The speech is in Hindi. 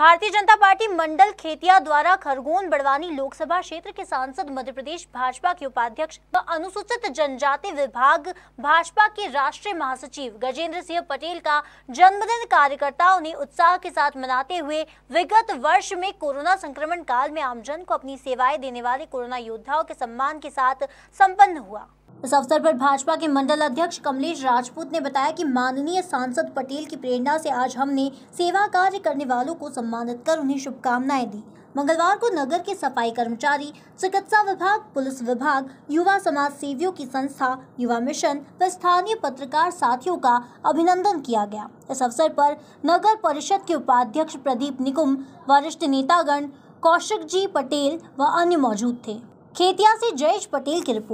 भारतीय जनता पार्टी मंडल खेतिया द्वारा खरगोन बड़वानी लोकसभा क्षेत्र के सांसद मध्य प्रदेश भाजपा के उपाध्यक्ष व अनुसूचित जनजाति विभाग भाजपा के राष्ट्रीय महासचिव गजेंद्र सिंह पटेल का जन्मदिन कार्यकर्ताओं ने उत्साह के साथ मनाते हुए विगत वर्ष में कोरोना संक्रमण काल में आमजन को अपनी सेवाएं देने वाले कोरोना योद्धाओं के सम्मान के साथ संपन्न हुआ। इस अवसर पर भाजपा के मंडल अध्यक्ष कमलेश राजपूत ने बताया कि माननीय सांसद पटेल की प्रेरणा से आज हमने सेवा कार्य करने वालों को सम्मानित कर उन्हें शुभकामनाएं दी। मंगलवार को नगर के सफाई कर्मचारी, चिकित्सा विभाग, पुलिस विभाग, युवा समाज सेवियों की संस्था, युवा मिशन व स्थानीय पत्रकार साथियों का अभिनंदन किया गया। इस अवसर पर नगर परिषद के उपाध्यक्ष प्रदीप निकुम, वरिष्ठ नेतागण, कौशिक जी पटेल व अन्य मौजूद थे। खेतिया से जयेश पटेल की रिपोर्ट।